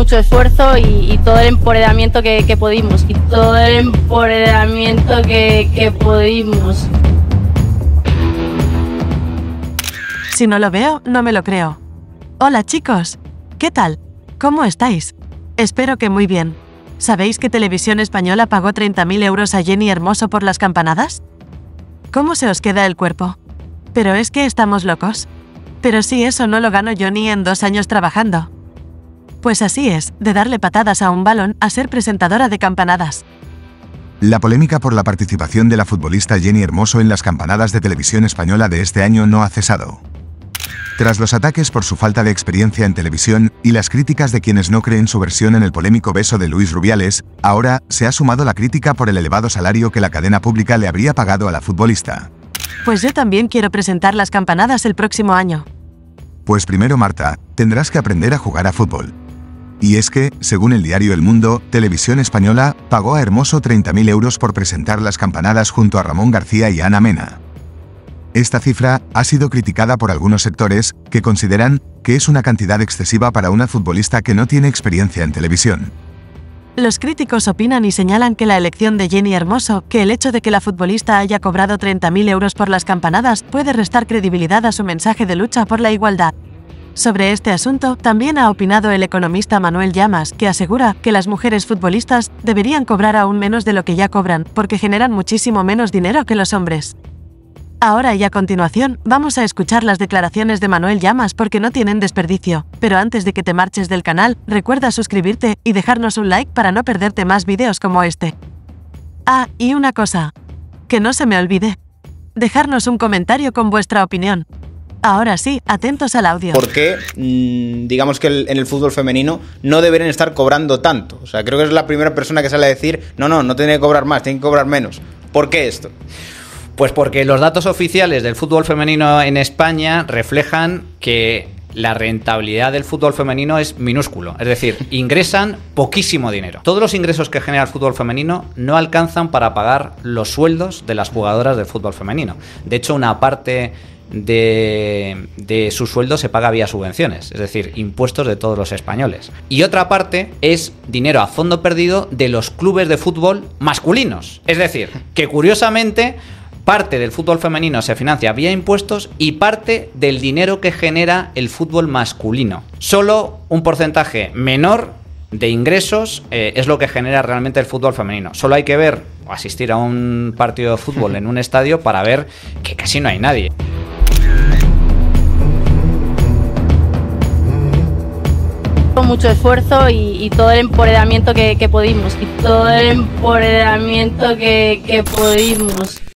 mucho esfuerzo y todo el empoderamiento que pudimos. Si no lo veo, no me lo creo. Hola chicos, ¿qué tal? ¿Cómo estáis? Espero que muy bien. ¿Sabéis que Televisión Española pagó 30.000 euros a Jenni Hermoso por las campanadas? ¿Cómo se os queda el cuerpo? Pero es que estamos locos. Pero si eso no lo gano yo ni en 2 años trabajando. Pues así es, de darle patadas a un balón a ser presentadora de campanadas. La polémica por la participación de la futbolista Jenni Hermoso en las campanadas de Televisión Española de este año no ha cesado. Tras los ataques por su falta de experiencia en televisión y las críticas de quienes no creen su versión en el polémico beso de Luis Rubiales, ahora se ha sumado la crítica por el elevado salario que la cadena pública le habría pagado a la futbolista. Pues yo también quiero presentar las campanadas el próximo año. Pues primero, Marta, tendrás que aprender a jugar a fútbol. Y es que, según el diario El Mundo, Televisión Española pagó a Hermoso 30.000 euros por presentar las campanadas junto a Ramón García y Ana Mena. Esta cifra ha sido criticada por algunos sectores, que consideran que es una cantidad excesiva para una futbolista que no tiene experiencia en televisión. Los críticos opinan y señalan que la elección de Jenni Hermoso, que el hecho de que la futbolista haya cobrado 30.000 euros por las campanadas, puede restar credibilidad a su mensaje de lucha por la igualdad. Sobre este asunto, también ha opinado el economista Manuel Llamas, que asegura que las mujeres futbolistas deberían cobrar aún menos de lo que ya cobran, porque generan muchísimo menos dinero que los hombres. Ahora y a continuación, vamos a escuchar las declaraciones de Manuel Llamas porque no tienen desperdicio, pero antes de que te marches del canal, recuerda suscribirte y dejarnos un like para no perderte más vídeos como este. Ah, y una cosa, que no se me olvide, dejarnos un comentario con vuestra opinión. Ahora sí, atentos al audio. Porque digamos que en el fútbol femenino no deberían estar cobrando tanto. O sea, creo que es la primera persona que sale a decir, no tienen que cobrar más, tienen que cobrar menos. ¿Por qué esto? Pues porque los datos oficiales del fútbol femenino en España reflejan que la rentabilidad del fútbol femenino es minúsculo. Es decir, ingresan poquísimo dinero. Todos los ingresos que genera el fútbol femenino no alcanzan para pagar los sueldos de las jugadoras del fútbol femenino. De hecho, una parte de su sueldo se paga vía subvenciones, es decir, impuestos de todos los españoles. Y otra parte es dinero a fondo perdido de los clubes de fútbol masculinos. Es decir, que curiosamente parte del fútbol femenino se financia vía impuestos y parte del dinero que genera el fútbol masculino. Solo un porcentaje menor de ingresos es lo que genera realmente el fútbol femenino. Solo hay que ver o asistir a un partido de fútbol en un estadio para ver que casi no hay nadie. Mucho esfuerzo y todo el empoderamiento que pudimos.